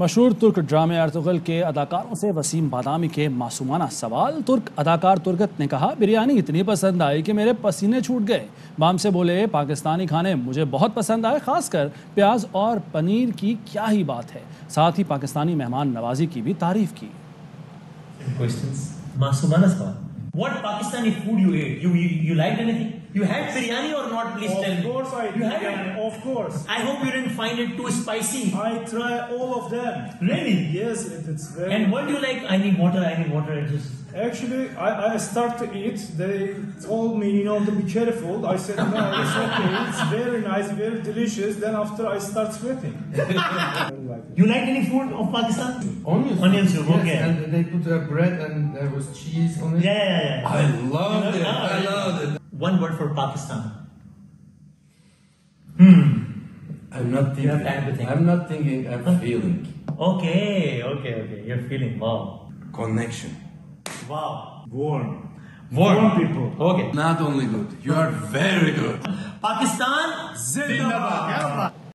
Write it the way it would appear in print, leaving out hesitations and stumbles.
मशहूर तुर्क ड्रामे अर्तुगरुल के अदाकारों से वसीम बादामी के मासूमाना सवाल। तुर्क अदाकार तुर्गत ने कहा, बिरयानी इतनी पसंद आई कि मेरे पसीने छूट गए। बाम से बोले, पाकिस्तानी खाने मुझे बहुत पसंद आए, खासकर प्याज और पनीर की क्या ही बात है। साथ ही पाकिस्तानी मेहमान नवाजी की भी तारीफ की। मासूमाना सवाल, What Pakistani food you ate? You liked anything? You had biryani or not? Please tell me. Of course I did. You had it? Of course. I hope you didn't find it too spicy. I try all of them. Really? Yes, it's very. And what do you like? I need water. I just. Actually, I start to eat. They told me, to be careful. I said no, it's okay. It's very nice, very delicious. Then after I start sweating. You like any food of Pakistan? Onion soup, yes, okay. And they put bread and there was cheese on it. Yeah. I loved it. One word for Pakistan. I'm not thinking. You have time to think. I'm not thinking. I'm feeling. Okay. You're feeling. Wow. Connection. Wow. Warm people. Okay. Not only good. You are very good. Pakistan Zindabad.